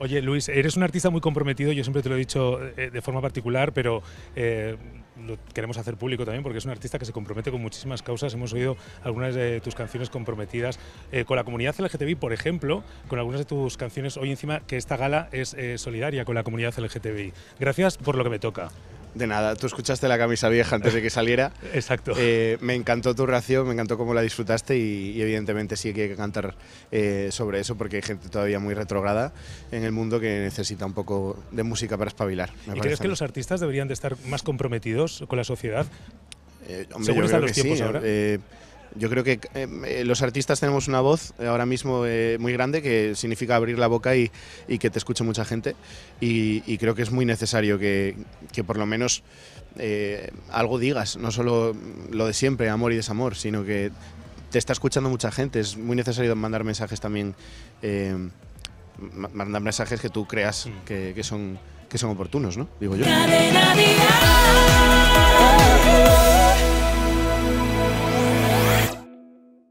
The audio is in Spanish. Oye, Luis, eres un artista muy comprometido, yo siempre te lo he dicho de forma particular, pero lo queremos hacer público también porque es un artista que se compromete con muchísimas causas. Hemos oído algunas de tus canciones comprometidas con la comunidad LGTBI, por ejemplo, con algunas de tus canciones. Hoy encima que esta gala es solidaria con la comunidad LGTBI. Gracias por lo que me toca. De nada, tú escuchaste La camisa vieja antes de que saliera. Exacto. Me encantó tu reacción, me encantó cómo la disfrutaste y evidentemente sí que hay que cantar sobre eso porque hay gente todavía muy retrograda en el mundo que necesita un poco de música para espabilar. ¿Y crees que los artistas deberían de estar más comprometidos con la sociedad? Hombre, yo creo que sí. Yo creo que los artistas tenemos una voz ahora mismo muy grande que significa abrir la boca y que te escuche mucha gente y creo que es muy necesario que por lo menos algo digas, no solo lo de siempre, amor y desamor, sino que te está escuchando mucha gente. Es muy necesario mandar mensajes también, mandar mensajes que tú creas que son oportunos, ¿no? Digo yo.